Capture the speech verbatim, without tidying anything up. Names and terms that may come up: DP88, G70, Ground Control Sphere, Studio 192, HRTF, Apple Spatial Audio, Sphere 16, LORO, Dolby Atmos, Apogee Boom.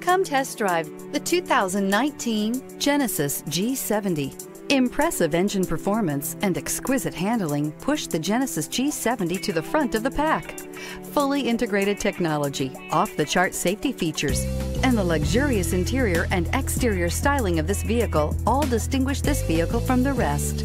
Come test drive the two thousand nineteen Genesis G seventy. Impressive engine performance and exquisite handling pushed the Genesis G seventy to the front of the pack. Fully integrated technology, off-the-chart safety features, and the luxurious interior and exterior styling of this vehicle all distinguish this vehicle from the rest.